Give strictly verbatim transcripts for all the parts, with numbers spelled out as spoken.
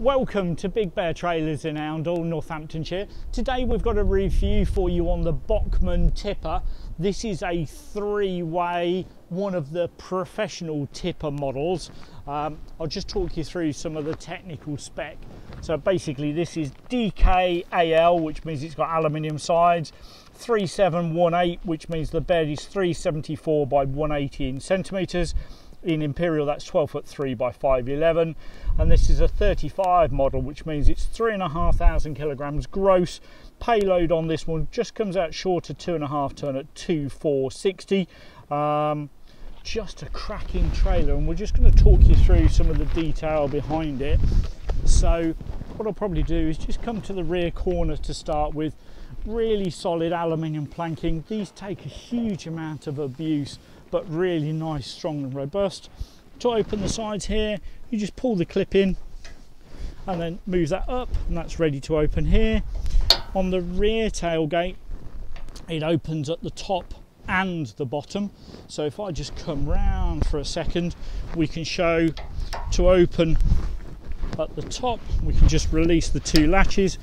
Welcome to Big Bear Trailers in Outdoor, Northamptonshire. Today we've got a review for you on the Böckmann tipper. This is a three-way, one of the professional tipper models. Um, I'll just talk you through some of the technical spec. So basically this is D K A L, which means it's got aluminium sides, three seven one eight, which means the bed is three seventy-four by one eighty in centimetres. In imperial, that's twelve foot three by five eleven, and this is a thirty-five model, which means it's three and a half thousand kilograms gross. Payload on this one just comes out short of two and a half ton at two four sixty. Um, just a cracking trailer, and we're just going to talk you through some of the detail behind it. So what I'll probably do is just come to the rear corner to start with. Really solid aluminium planking. These take a huge amount of abuse, but really nice, strong and robust. To open the sides here, you just pull the clip in and then move that up, and that's ready to open here. On the rear tailgate, it opens at the top and the bottom. So if I just come round for a second, we can show to open at the top, we can just release the two latches,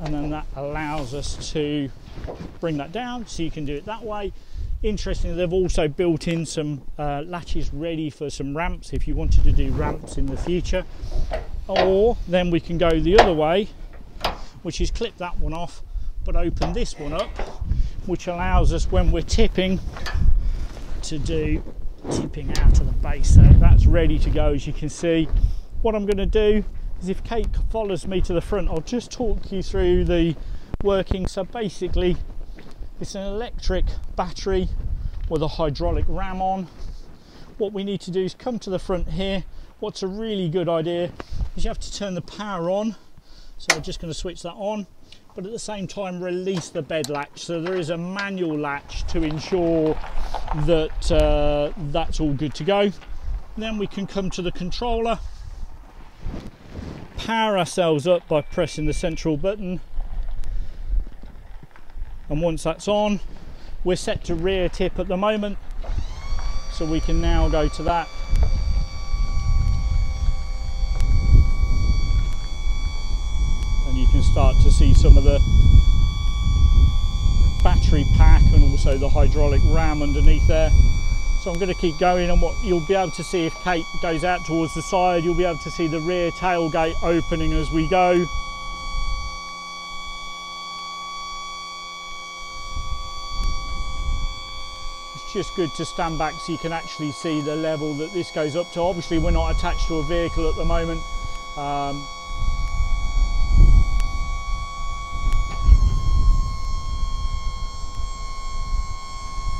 and then that allows us to bring that down, so you can do it that way. Interestingly, they've also built in some uh, latches ready for some ramps if you wanted to do ramps in the future. Or then we can go the other way, which is clip that one off but open this one up, which allows us when we're tipping to do tipping out of the base. So that's ready to go, as you can see. What I'm going to do is, if Kate follows me to the front, I'll just talk you through the working. So basically it's an electric battery with a hydraulic ram on. What we need to do is come to the front here. What's a really good idea is you have to turn the power on. So I'm just going to switch that on, but at the same time release the bed latch. So there is a manual latch to ensure that uh, that's all good to go. Then we can come to the controller, power ourselves up by pressing the central button. And once that's on, we're set to rear tip at the moment, so we can now go to that. And you can start to see some of the battery pack and also the hydraulic ram underneath there. So I'm going to keep going, and what you'll be able to see, if Kate goes out towards the side, you'll be able to see the rear tailgate opening as we go. Just good to stand back so you can actually see the level that this goes up to. Obviously we're not attached to a vehicle at the moment. Um,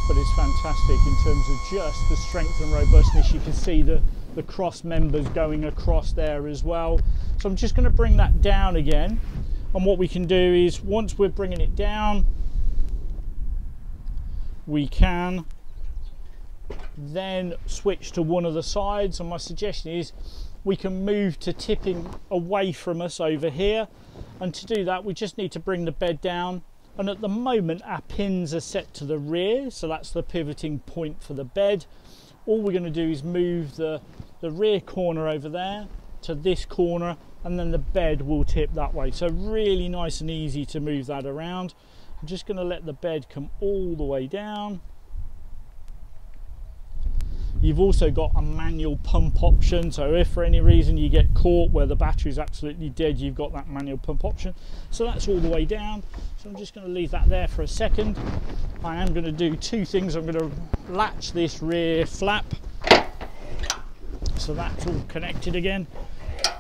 but it's fantastic in terms of just the strength and robustness. You can see the, the cross members going across there as well. So I'm just going to bring that down again. And what we can do is, once we're bringing it down, we can then switch to one of the sides, and my suggestion is we can move to tipping away from us over here, and to do that we just need to bring the bed down, and at the moment our pins are set to the rear, so that's the pivoting point for the bed. All we're going to do is move the the rear corner over there to this corner, and then the bed will tip that way. So really nice and easy to move that around. I'm just going to let the bed come all the way down. You've also got a manual pump option, so if for any reason you get caught where the battery is absolutely dead, you've got that manual pump option. So that's all the way down. So I'm just going to leave that there for a second. I am going to do two things. I'm going to latch this rear flap, so that's all connected again.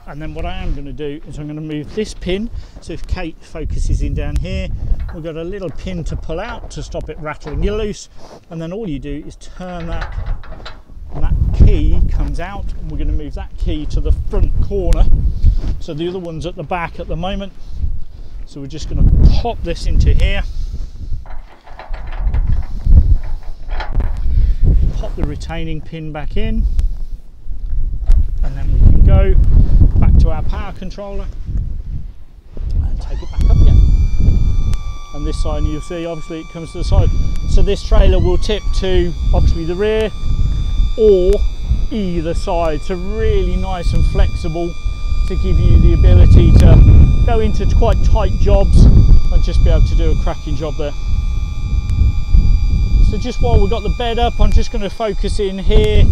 And then what I am going to do is I'm going to move this pin. So if Kate focuses in down here, we've got a little pin to pull out to stop it rattling you loose, and then all you do is turn that, and that key comes out, and we're going to move that key to the front corner. So the other one's at the back at the moment, so we're just going to pop this into here, pop the retaining pin back in, and then we can go back to our power controller and take it back up again. And this side, you'll see obviously it comes to the side, so this trailer will tip to obviously the rear or either side. So really nice and flexible, to give you the ability to go into quite tight jobs and just be able to do a cracking job there. So just while we've got the bed up, I'm just going to focus in here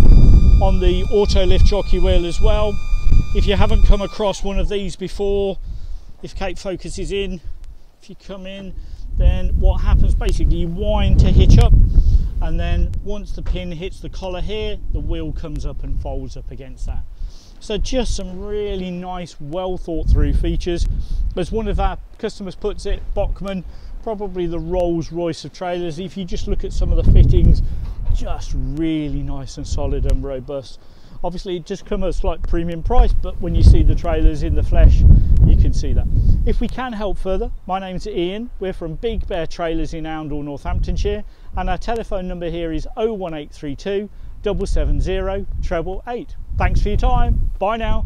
on the auto lift jockey wheel as well. If you haven't come across one of these before, if Kate focuses in, if you come in, then what happens basically, you wind to hitch up, and then once the pin hits the collar here, the wheel comes up and folds up against that. So just some really nice, well thought through features. As one of our customers puts it, Böckmann, probably the Rolls-Royce of trailers. If you just look at some of the fittings, just really nice and solid and robust. Obviously it just comes at a slight premium price, but when you see the trailers in the flesh, you can see that. If we can help further, my name's Ian, we're from Big Bear Trailers in Outdoor, Northamptonshire, and our telephone number here is oh one eight three two, double seven zero, treble eight. Thanks for your time, bye now.